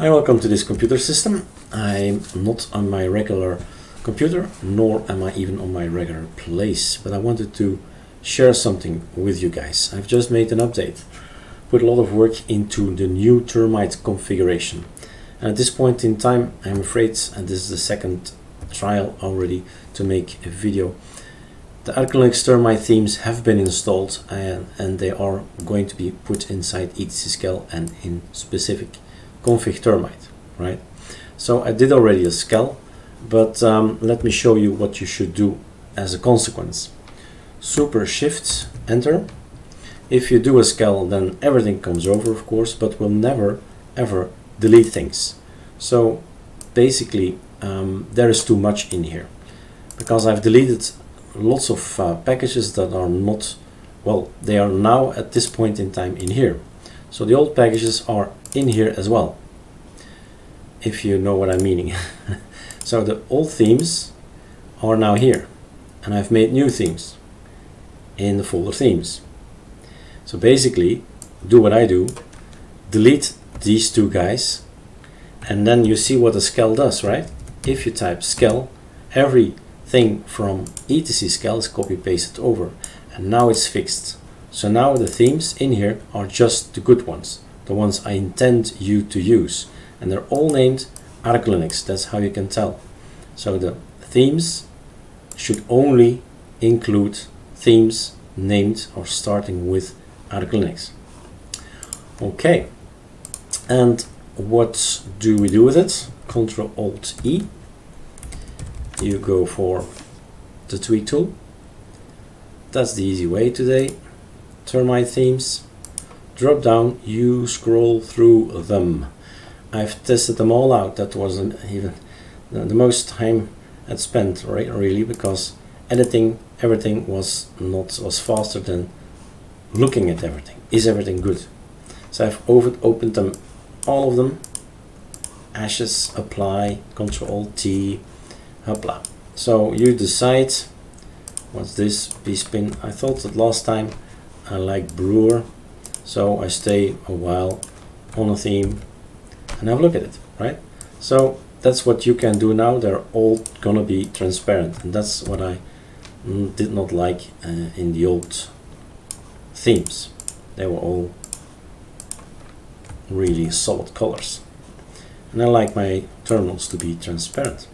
Hi, welcome to this computer system. I'm not on my regular computer, nor am I even on my regular place, but I wanted to share something with you guys. I've just made an update, put a lot of work into the new termite configuration. And at this point in time, I'm afraid, and this is the second trial already to make a video, the ArcoLinux termite themes have been installed and they are going to be put inside etc/scale and in specific config termite, right? So I did already a scale, but let me show you what you should do as a consequence. Super shift enter. If you do a scale, then everything comes over, of course, but we'll never ever delete things. So basically there is too much in here because I've deleted lots of packages that are not, well, they are now at this point in time in here. So the old packages are in here as well, if you know what I'm meaning. So the old themes are now here, and I've made new themes in the folder themes. So basically, do what I do, delete these two guys, and then you see what a scale does, right? If you type scale, everything from etc/scale is copy pasted over, and now it's fixed. So now the themes in here are just the good ones, the ones I intend you to use, and they're all named ArcoLinux. That's how you can tell. So the themes should only include themes named or starting with ArcoLinux. Okay, and what do we do with it? Ctrl Alt E. You go for the tweak tool. That's the easy way today. Termite themes. Drop down, you scroll through them. I've tested them all out. That wasn't even the most time I'd spent, right? Really, because editing everything was faster than looking at everything. Is everything good? So I've opened them, all of them. Ashes, apply, Control T, hoppla. So you decide. What's this? P-spin. I thought that last time I like Brewer. So I stay a while on a theme and have a look at it, right? So that's what you can do now. They're all gonna be transparent, and that's what I did not like in the old themes. They were all really solid colors, and I like my terminals to be transparent.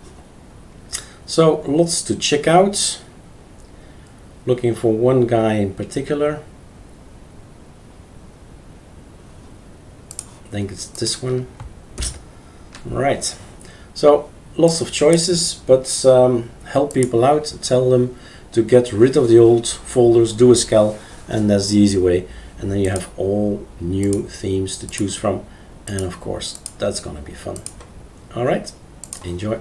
So lots to check out. Looking for one guy in particular. I think it's this one. Right, so lots of choices, but help people out, tell them to get rid of the old folders, do a scale, and that's the easy way, and then you have all new themes to choose from, and of course that's gonna be fun. All right, enjoy.